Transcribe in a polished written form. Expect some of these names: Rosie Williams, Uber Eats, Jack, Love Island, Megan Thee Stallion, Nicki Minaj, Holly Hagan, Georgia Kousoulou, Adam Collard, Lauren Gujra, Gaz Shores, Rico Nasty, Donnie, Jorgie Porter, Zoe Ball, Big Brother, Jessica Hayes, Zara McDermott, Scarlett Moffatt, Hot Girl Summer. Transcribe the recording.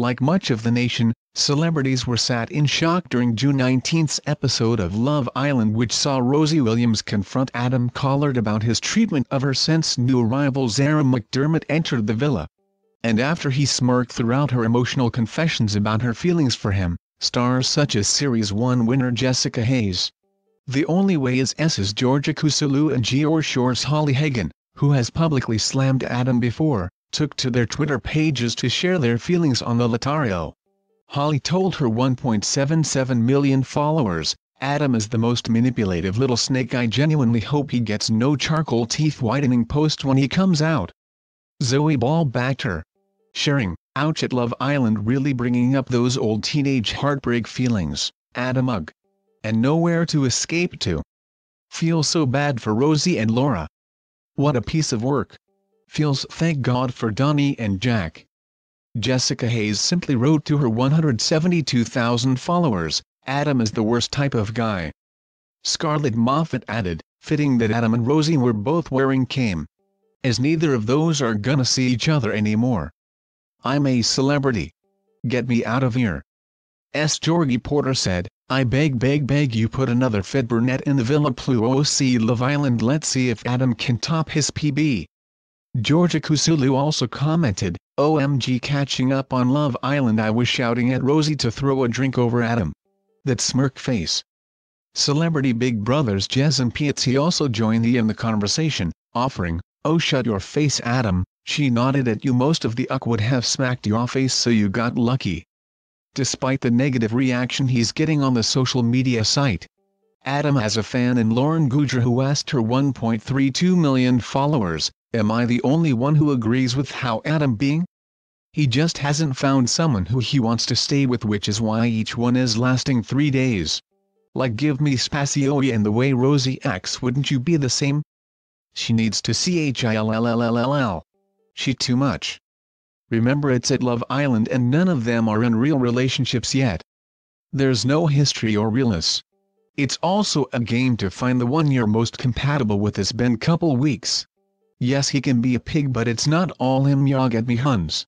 Like much of the nation, celebrities were sat in shock during June 19's episode of Love Island, which saw Rosie Williams confront Adam Collard about his treatment of her since new arrival Zara McDermott entered the villa. And after he smirked throughout her emotional confessions about her feelings for him, stars such as Series 1 winner Jessica Hayes, The Only Way Is S's Georgia Kousoulou and Gaz Shores' Holly Hagan, who has publicly slammed Adam before, took to their Twitter pages to share their feelings on the Lothario. Holly told her 1.77 million followers, "Adam is the most manipulative little snake. I genuinely hope he gets no charcoal teeth whitening post when he comes out." Zoe Ball backed her, sharing, "Ouch at Love Island really bringing up those old teenage heartbreak feelings, Adam ugh. And nowhere to escape to. Feel so bad for Rosie and Laura. What a piece of work. Feels thank God for Donnie and Jack." Jessica Hayes simply wrote to her 172,000 followers, "Adam is the worst type of guy." Scarlett Moffatt added, "Fitting that Adam and Rosie were both wearing came, as neither of those are gonna see each other anymore. I'm a celebrity. Get me out of here." S. Jorgie Porter said, "I beg you put another fit brunette in the Villa Pluo C Love Island. Let's see if Adam can top his PB." Georgia Kousoulou also commented, "OMG catching up on Love Island. I was shouting at Rosie to throw a drink over Adam. That smirk face." Celebrity Big Brothers Jez and Pietzi also joined in the conversation, offering, "Oh shut your face Adam, she nodded at you. Most of the uck would have smacked your face, so you got lucky." Despite the negative reaction he's getting on the social media site, Adam has a fan in Lauren Gujra who asked her 1.32 million followers, "Am I the only one who agrees with how Adam being? He just hasn't found someone who he wants to stay with, which is why each one is lasting 3 days. Like give me Spacioe and the way Rosie acts, wouldn't you be the same? She needs to chill. She too much. Remember it's at Love Island and none of them are in real relationships yet. There's no history or realness. It's also a game to find the one you're most compatible with. It's been couple weeks. Yes he can be a pig but it's not all him. Yog at me huns."